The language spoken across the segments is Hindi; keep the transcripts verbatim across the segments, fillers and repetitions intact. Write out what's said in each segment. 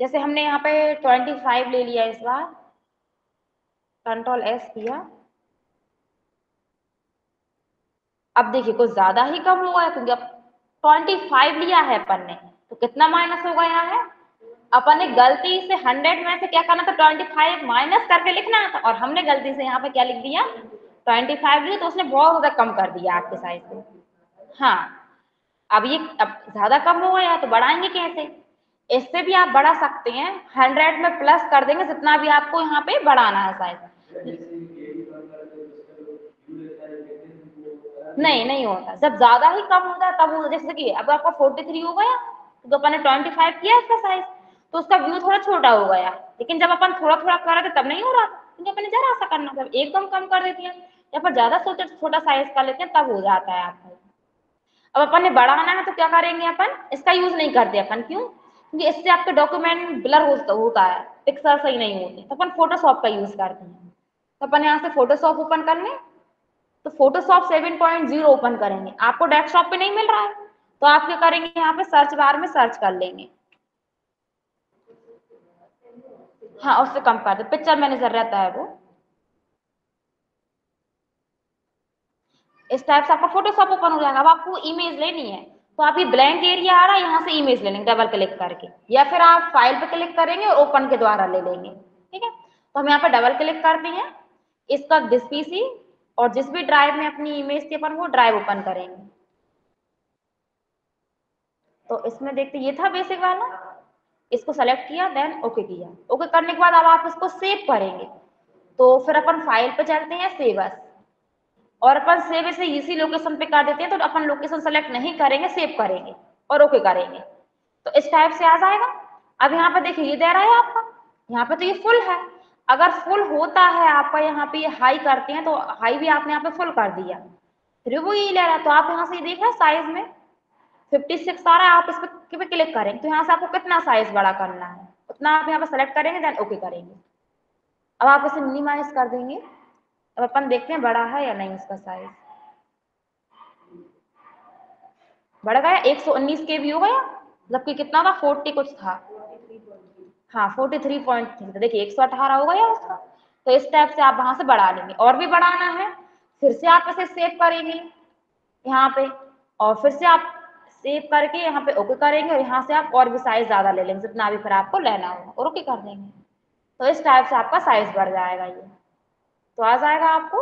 जैसे हमने यहाँ पे पच्चीस ले लिया, इस बार कंट्रोल एस किया। अब देखिए कुछ ज्यादा ही कम हुआ है क्योंकि अब पच्चीस लिया है अपन ने, तो कितना माइनस हो गया है। अपन ने गलती से सौ में से क्या करना था, पच्चीस माइनस करके लिखना था, और हमने गलती से यहाँ पे क्या लिख दिया, पच्चीस लिया, तो उसने बहुत ज्यादा कम कर दिया आपके साइज से। हाँ, अब ये अब ज्यादा कम हो गया तो बढ़ाएंगे कैसे, इससे भी आप बढ़ा सकते हैं, हंड्रेड में प्लस कर देंगे जितना भी आपको यहाँ पे बढ़ाना है साइज। नहीं नहीं होता, जब ज्यादा ही कम होता है तब होता, जैसे कि अब आपका तैंतालीस हो गया तो अपन ने पच्चीस किया इसका साइज, तो उसका व्यू थोड़ा छोटा हो गया, लेकिन जब अपन थोड़ा थोड़ा कर रहे थे तब नहीं हो रहा, क्योंकि अपन ने जरा सा करना था, एकदम कम कर देती है या फिर ज्यादा छोटा साइज कर लेते हैं तब हो जाता है आपका। अब अपन ने बढ़ाना है तो क्या करेंगे, अपन इसका यूज नहीं करते अपन, क्यों, क्योंकि इससे आपके डॉक्यूमेंट ब्लर होता है, पिक्सल सही नहीं होते, तो अपन फोटोशॉप का यूज करते हैं। तो अपन यहाँ से फोटोशॉप ओपन कर लें, तो फोटोशॉप सात पॉइंट ज़ीरो ओपन करेंगे। आपको डेस्कटॉप पे नहीं मिल रहा है तो आप क्या करेंगे, यहाँ पे सर्च बार में सर्च कर लेंगे, हाँ उससे कम कर दो, पिक्चर मैनेजर रहता है वो, इस टाइप से आपका फोटोशॉप ओपन हो जाएगा। अब आपको इमेज लेनी है तो आप ये ब्लैंक एरिया आ रहा है, यहाँ से इमेज ले लेंगे डबल क्लिक करके, या फिर आप फाइल पे क्लिक करेंगे और ओपन के द्वारा ले लेंगे, ठीक है। तो हम यहाँ पे डबल क्लिक करते हैं, इसका दिस पीसी और जिस भी ड्राइव में अपनी इमेज थी अपन वो ड्राइव ओपन करेंगे। तो इसमें देखते, ये था बेसिक वाला, इसको सेलेक्ट किया, देन ओके किया। ओके करने के बाद अब आप इसको सेव करेंगे, तो फिर अपन फाइल पे चलते हैं सेव एज, और अपन सेव इसे इसी लोकेशन पे कर देते हैं, तो अपन लोकेशन सेलेक्ट नहीं करेंगे, सेव करेंगे और ओके करेंगे, तो इस टाइप से आ जाएगा। अब यहाँ पे देखिए ये दे रहा है आपका, यहाँ पे तो ये फुल है, अगर फुल होता है आपका यहाँ पे ये हाई करते हैं, तो हाई भी आपने यहाँ पे फुल कर दिया, फिर वो ये ले रहा है, तो आप यहाँ से ये देख रहे हैं साइज में छप्पन आ रहा है, आप इस पर क्लिक करेंगे तो यहाँ से आपको कितना साइज बड़ा करना है उतना आप यहाँ पे सेलेक्ट करेंगे, देन ओके करेंगे। अब आप इसे मिनिमाइज कर देंगे, अब अपन देखते हैं बड़ा है या नहीं, इसका साइज बढ़ गया, एक सौ उन्नीस के भी हो गया, जबकि कितना था फोर्टी कुछ था, हाँ फोर्टी थ्री पॉइंट थ्री, देखिए एक सौ अठारह हो गया उसका। तो इस टाइप से आप वहां से बढ़ा लेंगे, और भी बढ़ाना है फिर से आप इसे सेव करेंगे यहाँ पे, और फिर से आप सेव करके यहाँ पे ओके करेंगे, और यहाँ से आप और भी साइज ज्यादा ले लेंगे जितना भी फिर आपको लेना होगा, और ओके कर देंगे। तो इस टाइप से आपका साइज बढ़ जाएगा, ये तो आ जाएगा आपको।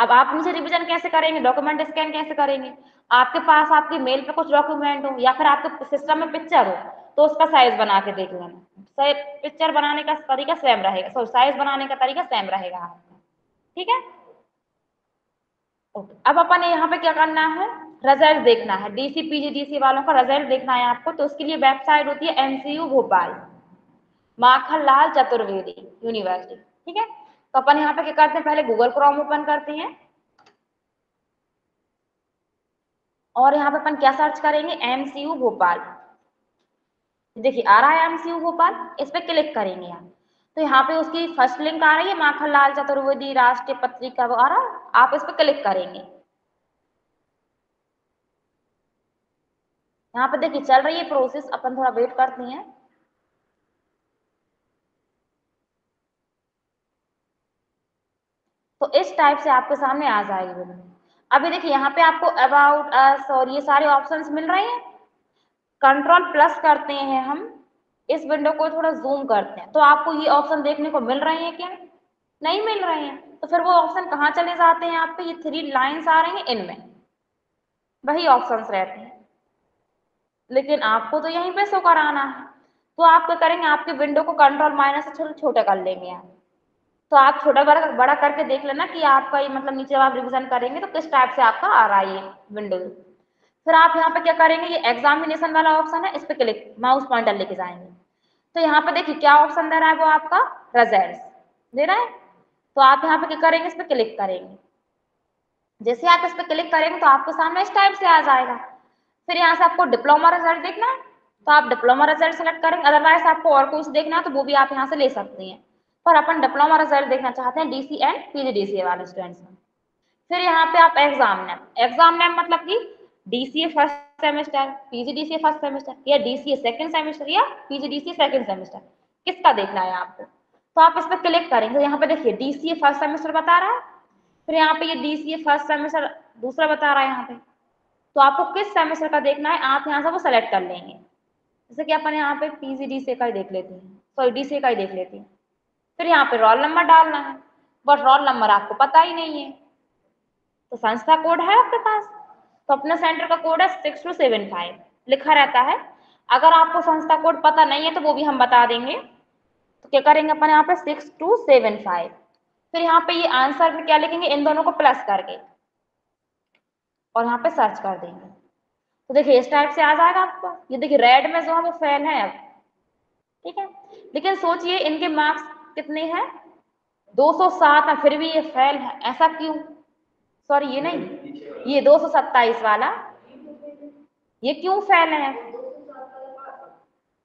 अब आप मुझे रिवीजन कैसे करेंगे, डॉक्यूमेंट स्कैन कैसे करेंगे, आपके पास आपके मेल पे कुछ डॉक्यूमेंट हो या फिर आपके सिस्टम में पिक्चर हो तो उसका साइज बना के देख लेना, पिक्चर बनाने का तरीका सेम रहेगा, सॉरी साइज बनाने का तरीका सेम रहेगा आपका, ठीक है ओके। अब अपन यहाँ पे क्या करना है, रिजल्ट देखना है, डीसी पीजीडीसीए वालों का रिजल्ट देखना है आपको, तो उसके लिए वेबसाइट होती है एमसीयू भोपाल, माखनलाल चतुर्वेदी यूनिवर्सिटी, ठीक है। तो अपन यहाँ पे क्या करते हैं, पहले गूगल क्रोम ओपन करते हैं, और यहाँ पे अपन क्या सर्च करेंगे, एमसीयू भोपाल, देखिए आ रहा है एमसीयू भोपाल, इस पे क्लिक करेंगे आप, तो यहाँ पे उसकी फर्स्ट लिंक आ रही है, माखनलाल चतुर्वेदी राष्ट्रीय पत्रिका आ रहा है, आप इस पे क्लिक करेंगे। यहाँ पे देखिए चल रही है प्रोसेस, अपन थोड़ा वेट करते हैं। तो इस टाइप से आपके सामने आ जाएगी विंडो। अभी देखिए यहाँ पे आपको अबाउट अस और ये सारे ऑप्शंस मिल रहे हैं, कंट्रोल प्लस करते हैं हम, इस विंडो को थोड़ा जूम करते हैं, तो आपको ये ऑप्शन देखने को मिल रहे हैं क्या, नहीं मिल रहे हैं, तो फिर वो ऑप्शन कहाँ चले जाते हैं, आपके ये थ्री लाइन्स आ रही हैं इनमें वही ऑप्शंस रहते हैं, लेकिन आपको तो यहीं पे शो कराना है, तो आप क्या करेंगे, आपके विंडो को कंट्रोल माइनस से छोटा कर लेंगे आप, तो आप छोटा बड़ा बड़ा करके देख लेना कि आपका ये मतलब नीचे आप रिवीजन करेंगे तो किस टाइप से आपका आ रहा है ये विंडो। फिर आप यहाँ पे क्या करेंगे, ये एग्जामिनेशन वाला ऑप्शन है, इस पे क्लिक माउस पॉइंटर लेके जाएंगे, तो यहाँ पे देखिए क्या ऑप्शन दे रहा है, वो आपका रिजल्ट्स दे रहा है, तो आप यहाँ पे क्या करेंगे, इस पे क्लिक करेंगे, जैसे आप इस पे क्लिक करेंगे तो आपके सामने इस टाइप से आ जाएगा। फिर यहाँ से आपको डिप्लोमा रिजल्ट देखना है तो आप डिप्लोमा रिजल्ट सेलेक्ट करेंगे, अदरवाइज आपको और कुछ देखना है तो वो भी आप यहाँ से ले सकते हैं, पर अपन डिप्लोमा रिजल्ट देखना चाहते हैं डीसी एंड पीजीडीसीए वाले स्टूडेंट्स। फिर यहाँ पे आप एग्जाम नेम, एग्जाम नेम मतलब कि DCA first semester, PGDCA first semester या डीसीए सेकंड सेमेस्टर या पीजीडीसीए सेकंड सेमेस्टर, किसका देखना है आपको। तो आप इस पर क्लिक करेंगे, यहाँ पे देखिए डीसीए फर्स्ट सेमेस्टर बता रहा है, फिर यहाँ पे ये डीसीए फर्स्ट सेमेस्टर दूसरा बता रहा है यहाँ पे। तो आपको किस सेमेस्टर का देखना है आप यहाँ से वो सेलेक्ट कर लेंगे। जैसे कि अपन यहाँ पे पीजीडीसीए का ही देख लेते हैं, सॉरी डीसीए का ही देख लेते हैं। फिर यहाँ पे रोल नंबर डालना है, बट रोल नंबर आपको पता ही नहीं है। तो संस्था कोड है आपके पास, तो अपना सेंटर का कोड है सिक्स टू सेवन फाइव लिखा रहता है। अगर आपको संस्था कोड पता नहीं है तो वो भी हम बता देंगे। तो क्या करेंगे अपन यहाँ पे सिक्स टू सेवन फाइव, फिर यहाँ पे ये आंसर में क्या लिखेंगे, इन दोनों को प्लस करके और यहाँ पे सर्च कर देंगे। तो देखिए इस टाइप से आ जाएगा आपको। ये देखिए रेड में जो है वो फेल है अब, ठीक है। लेकिन सोचिए इनके मार्क्स कितने हैं, दो सौ सात है, फिर भी ये फेल है, ऐसा क्यों। सॉरी ये नहीं, ये दो सौ सत्ताईस वाला, ये क्यों फेल है।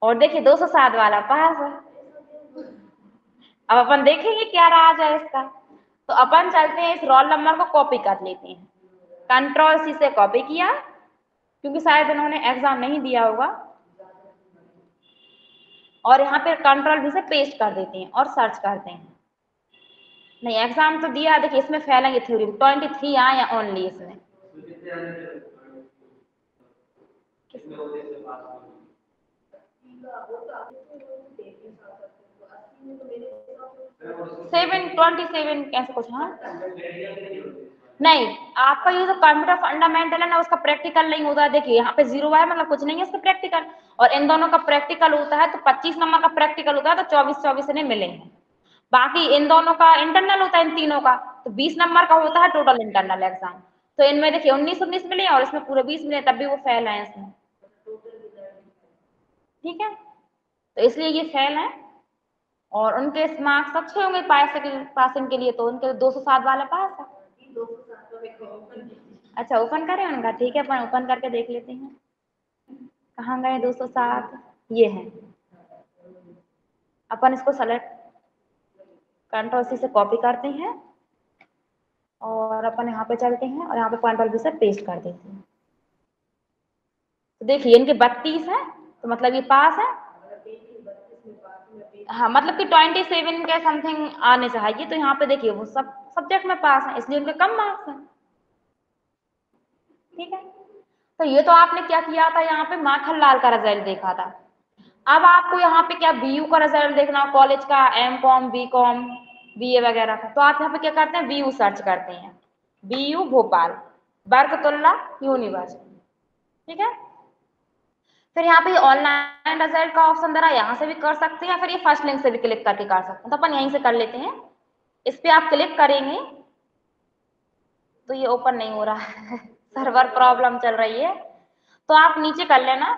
और देखिए दो सौ सात वाला पास है। अब अपन देखेंगे क्या राज है इसका। तो अपन चलते हैं इस रोल नंबर को कॉपी कर लेते हैं, कंट्रोल सी से कॉपी किया, क्योंकि शायद इन्होंने एग्जाम नहीं दिया होगा। और यहाँ पे कंट्रोल भी से पेस्ट कर देते हैं और सर्च करते हैं। नहीं एग्जाम तो दिया, देखिए इसमें फैलेंगे थ्योरी ट्वेंटी थ्री आया ओनली इसमें। सेवन ट्वेंटी सेवन कैसे कुछ, हाँ नहीं आपका ये जो कंप्यूटर फंडामेंटल है ना उसका प्रैक्टिकल नहीं होता है। देखिए यहाँ पे जीरो है, मतलब कुछ नहीं है इसका प्रैक्टिकल, और इन दोनों का प्रैक्टिकल होता है। तो पच्चीस नंबर का प्रैक्टिकल होता है तो चौबीस चौबीस इन्हें मिलेंगे, बाकी इन दोनों का इंटरनल होता है, इन तीनों का। तो बीस नंबर का होता है टोटल इंटरनल एग्जाम। तो इनमें देखिए उन्नीस उन्नीस मिले और इसमें पूरे बीस मिले, तब भी वो फेल है इसमें, ठीक है। तो इसलिए ये फेल है और उनके मार्क्स अच्छे होंगे पासिंग के लिए। तो उनके दो सौ सात वाला पास है। अच्छा ओपन करें उनका, ठीक है अपन ओपन करके देख लेते हैं कहाँ गए। दो सौ सात ये है, अपन इसको सेलेक्ट कंट्रोल सी से कॉपी करते हैं और अपन यहाँ पे चलते हैं और यहाँ पे कंट्रोल वी से पेस्ट कर देते हैं। तो देखिए इनके बत्तीस है, तो मतलब ये पास है, हाँ मतलब कि ट्वेंटी सेवन के समथिंग आने चाहिए। तो यहाँ पे देखिए वो सब सब्जेक्ट में पास है, इसलिए उनके कम मार्क्स हैं, ठीक है। तो ये तो आपने क्या किया था, यहाँ पे माखनलाल का रिजल्ट देखा था। अब आपको यहाँ पे क्या बीयू का रिजल्ट देखना, कॉलेज का M com B com B A वगैरह का। तो आप यहाँ पे क्या करते हैं बीयू सर्च करते हैं, बीयू भोपाल बरकतुल्ला यूनिवर्सिटी, ठीक है। फिर यहाँ पे ऑनलाइन रिजल्ट का ऑप्शन दे रहा है, यहाँ से भी कर सकते हैं, फिर ये फर्स्ट लिंक से भी क्लिक करके कर सकते हैं। तो अपन यहीं से कर लेते हैं, इस पर आप क्लिक करेंगे। तो ये ओपन नहीं हो रहा है, सर्वर प्रॉब्लम चल रही है। तो आप नीचे कर लेना,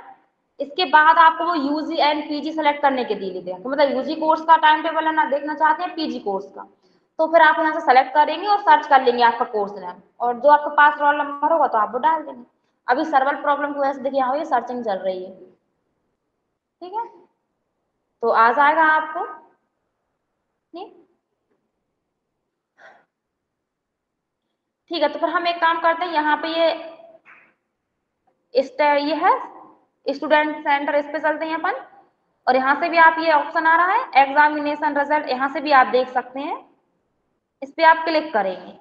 इसके बाद आपको वो यूजी एंड पीजी सेलेक्ट करने के दिए हैं। तो मतलब यूजी कोर्स का टाइम टेबल है ना देखना चाहते हैं, पीजी कोर्स का। तो फिर आप यहाँ से सेलेक्ट करेंगे और सर्च कर लेंगे आपका कोर्स नेम, और जो आपके पास रोल नंबर होगा तो आप वो डाल देंगे। अभी सर्वर प्रॉब्लम की वजह से देखिए यहाँ ये सर्चिंग चल रही है, ठीक है। तो आ जाएगा आपको, ठीक है। तो फिर हम एक काम करते हैं, यहाँ पे ये इस ये है स्टूडेंट सेंटर, इस पे चलते हैं अपन। और यहाँ से भी आप ये ऑप्शन आ रहा है एग्जामिनेशन रिजल्ट, यहाँ से भी आप देख सकते हैं, इस पे आप क्लिक करेंगे।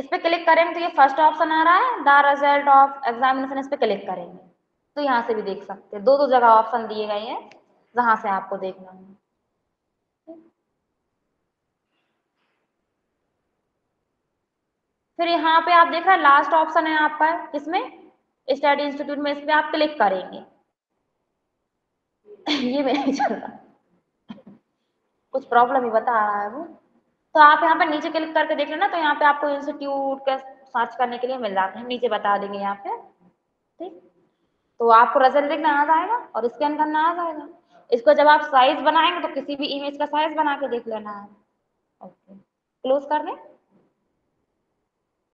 इस पे क्लिक करेंगे तो ये फर्स्ट ऑप्शन आ रहा है द रिजल्ट ऑफ एग्जामिनेशन, इस पे क्लिक करेंगे तो यहाँ से भी देख सकते हैं। दो दो जगह ऑप्शन दिए गए हैं जहाँ से आपको देखना है। फिर यहाँ पे आप देख रहे हैं लास्ट ऑप्शन है आपका, इसमें स्टडी इंस्टीट्यूट में, इस पे आप क्लिक करेंगे। ये मेरे चल रहा कुछ प्रॉब्लम ही बता रहा है वो। तो आप यहाँ पे नीचे क्लिक करके देख लेना, तो यहाँ पे आपको इंस्टीट्यूट का सर्च करने के लिए मिल जाता है, नीचे बता देंगे यहाँ पे, ठीक। तो आपको रिजल्ट देखना आ जाएगा और स्कैन करना आ जाएगा। इसको जब आप साइज बनाएंगे तो किसी भी इमेज का साइज बना के देख लेना है। ओके क्लोज कर दें।